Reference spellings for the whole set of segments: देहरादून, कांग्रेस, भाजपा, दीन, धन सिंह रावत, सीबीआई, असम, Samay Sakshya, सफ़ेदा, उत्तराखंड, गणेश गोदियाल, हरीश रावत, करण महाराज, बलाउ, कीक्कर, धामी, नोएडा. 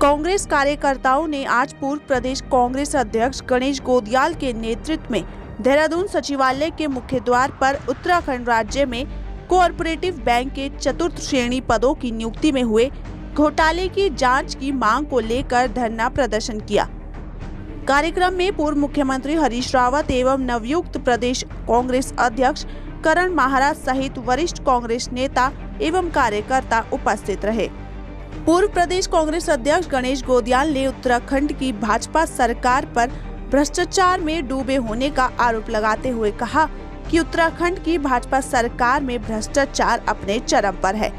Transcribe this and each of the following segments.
कांग्रेस कार्यकर्ताओं ने आज पूर्व प्रदेश कांग्रेस अध्यक्ष गणेश गोदियाल के नेतृत्व में देहरादून सचिवालय के मुख्य द्वार पर उत्तराखंड राज्य में कोऑपरेटिव बैंक के चतुर्थ श्रेणी पदों की नियुक्ति में हुए घोटाले की जांच की मांग को लेकर धरना प्रदर्शन किया। कार्यक्रम में पूर्व मुख्यमंत्री हरीश रावत एवं नवनियुक्त प्रदेश कांग्रेस अध्यक्ष करण महाराज सहित वरिष्ठ कांग्रेस नेता एवं कार्यकर्ता उपस्थित रहे। पूर्व प्रदेश कांग्रेस अध्यक्ष गणेश गोदियाल ने उत्तराखंड की भाजपा सरकार पर भ्रष्टाचार में डूबे होने का आरोप लगाते हुए कहा कि उत्तराखंड की भाजपा सरकार में भ्रष्टाचार अपने चरम पर है।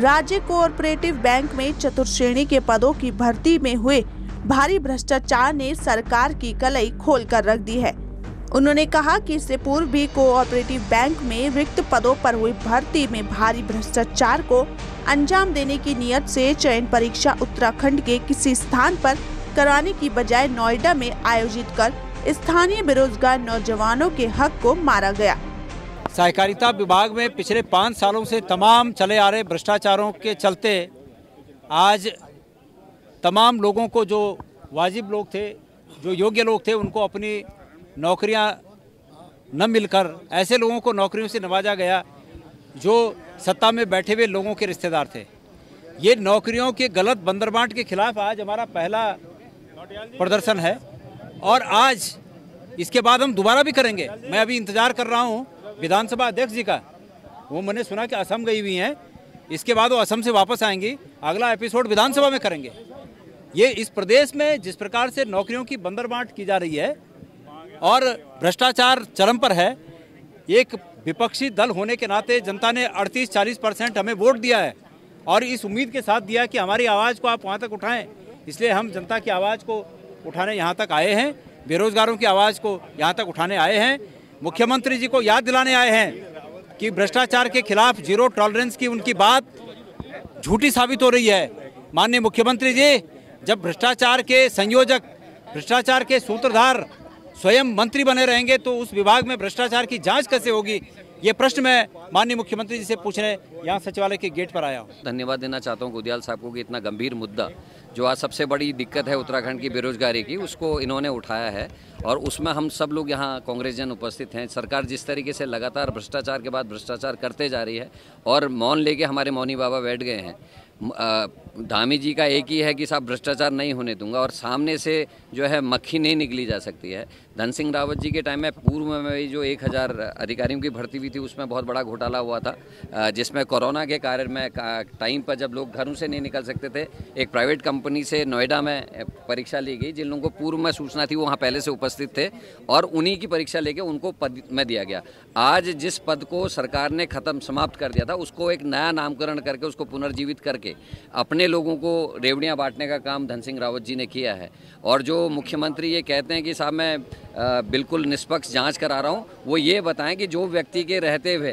राज्य कोऑपरेटिव बैंक में चतुर्थ श्रेणी के पदों की भर्ती में हुए भारी भ्रष्टाचार ने सरकार की कलई खोल कर रख दी है। उन्होंने कहा कि इससे पूर्व भी कोऑपरेटिव बैंक में रिक्त पदों पर हुई भर्ती में भारी भ्रष्टाचार को अंजाम देने की नीयत से चयन परीक्षा उत्तराखंड के किसी स्थान पर कराने की बजाय नोएडा में आयोजित कर स्थानीय बेरोजगार नौजवानों के हक को मारा गया। सहकारिता विभाग में पिछले 5 सालों से तमाम चले आ रहे भ्रष्टाचारों के चलते आज तमाम लोगों को, जो वाजिब लोग थे, जो योग्य लोग थे, उनको अपनी नौकरियां न मिलकर ऐसे लोगों को नौकरियों से नवाजा गया जो सत्ता में बैठे हुए लोगों के रिश्तेदार थे। ये नौकरियों के गलत बंदरबांट के खिलाफ आज हमारा पहला प्रदर्शन है और आज इसके बाद हम दोबारा भी करेंगे। मैं अभी इंतजार कर रहा हूँ विधानसभा अध्यक्ष जी का। वो मैंने सुना कि असम गई हुई हैं, इसके बाद वो असम से वापस आएंगी। अगला एपिसोड विधानसभा में करेंगे। ये इस प्रदेश में जिस प्रकार से नौकरियों की बंदरबांट की जा रही है और भ्रष्टाचार चरम पर है, एक विपक्षी दल होने के नाते जनता ने 38-40% हमें वोट दिया है और इस उम्मीद के साथ दिया कि हमारी आवाज़ को आप वहाँ तक उठाएं। इसलिए हम जनता की आवाज़ को उठाने यहाँ तक आए हैं, बेरोजगारों की आवाज़ को यहाँ तक उठाने आए हैं, मुख्यमंत्री जी को याद दिलाने आए हैं कि भ्रष्टाचार के खिलाफ जीरो टॉलरेंस की उनकी बात झूठी साबित हो रही है। माननीय मुख्यमंत्री जी, जब भ्रष्टाचार के संयोजक, भ्रष्टाचार के सूत्रधार स्वयं मंत्री बने रहेंगे तो उस विभाग में भ्रष्टाचार की जांच कैसे होगी? ये प्रश्न मैं माननीय मुख्यमंत्री जी से पूछने यहाँ सचिवालय के गेट पर आया हूँ। धन्यवाद देना चाहता हूँ गोदियाल साहब को कि इतना गंभीर मुद्दा, जो आज सबसे बड़ी दिक्कत है उत्तराखंड की बेरोजगारी की, उसको इन्होंने उठाया है और उसमें हम सब लोग यहाँ कांग्रेसजन उपस्थित हैं। सरकार जिस तरीके से लगातार भ्रष्टाचार के बाद भ्रष्टाचार करते जा रही है और मौन लेके हमारे मौनी बाबा बैठ गए हैं। धामी जी का एक ही है कि साहब भ्रष्टाचार नहीं होने दूंगा और सामने से जो है मक्खी नहीं निकली जा सकती है। धन सिंह रावत जी के टाइम में पूर्व में जो 1000 अधिकारियों की भर्ती हुई थी उसमें बहुत बड़ा घोटाला हुआ था, जिसमें कोरोना के कारण में टाइम पर जब लोग घरों से नहीं निकल सकते थे, एक प्राइवेट कंपनी से नोएडा में परीक्षा ली गई। जिन लोगों को पूर्व में सूचना थी वो वहाँ पहले से उपस्थित थे और उन्हीं की परीक्षा लेके उनको पद में दिया गया। आज जिस पद को सरकार ने ख़त्म समाप्त कर दिया था उसको एक नया नामकरण करके उसको पुनर्जीवित करके अपने लोगों को रेवड़ियां बांटने का काम धन सिंह रावत जी ने किया है। और जो मुख्यमंत्री ये कहते हैं कि साहब मैं बिल्कुल निष्पक्ष जांच करा रहा हूँ, वो ये बताएं कि जो व्यक्ति के रहते हुए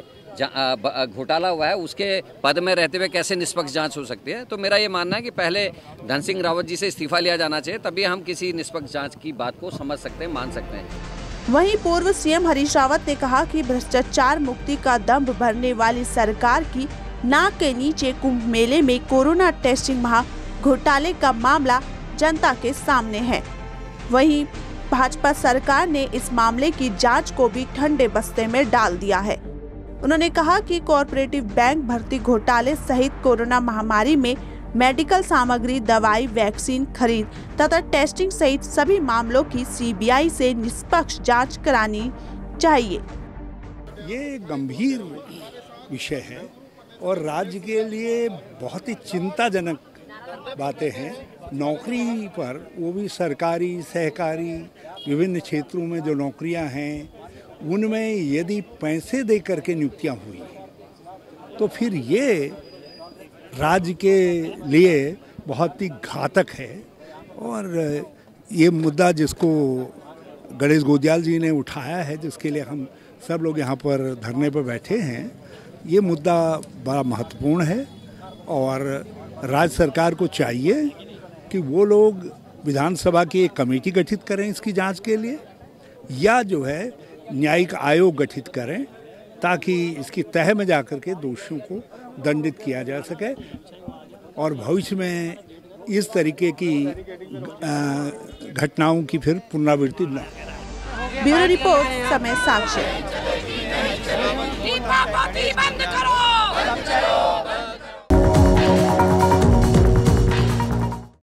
घोटाला हुआ है उसके पद में रहते हुए कैसे निष्पक्ष जांच हो सकती है। तो मेरा ये मानना है कि पहले धन सिंह रावत जी से इस्तीफा लिया जाना चाहिए, तभी हम किसी निष्पक्ष जाँच की बात को समझ सकते हैं, मान सकते हैं। वहीं पूर्व सीएम हरीश रावत ने कहा कि भ्रष्टाचार मुक्ति का दम्भ भरने वाली सरकार की नाक के नीचे कुंभ मेले में कोरोना टेस्टिंग महा घोटाले का मामला जनता के सामने है। वहीं भाजपा सरकार ने इस मामले की जांच को भी ठंडे बस्ते में डाल दिया है। उन्होंने कहा कि कॉर्पोरेटिव बैंक भर्ती घोटाले सहित कोरोना महामारी में मेडिकल सामग्री, दवाई, वैक्सीन खरीद तथा टेस्टिंग सहित सभी मामलों की सीबीआई से निष्पक्ष जाँच करानी चाहिए। ये गंभीर विषय है और राज्य के लिए बहुत ही चिंताजनक बातें हैं। नौकरी पर, वो भी सरकारी सहकारी विभिन्न क्षेत्रों में जो नौकरियां हैं उनमें यदि पैसे दे करके नियुक्तियां हुई तो फिर ये राज्य के लिए बहुत ही घातक है। और ये मुद्दा जिसको गणेश गोदियाल जी ने उठाया है, जिसके लिए हम सब लोग यहाँ पर धरने पर बैठे हैं, ये मुद्दा बड़ा महत्वपूर्ण है और राज्य सरकार को चाहिए कि वो लोग विधानसभा की एक कमेटी गठित करें इसकी जांच के लिए, या जो है न्यायिक आयोग गठित करें ताकि इसकी तह में जाकर के दोषियों को दंडित किया जा सके और भविष्य में इस तरीके की घटनाओं की फिर पुनरावृत्ति न हो। ब्यूरो रिपोर्ट, समय साक्षी।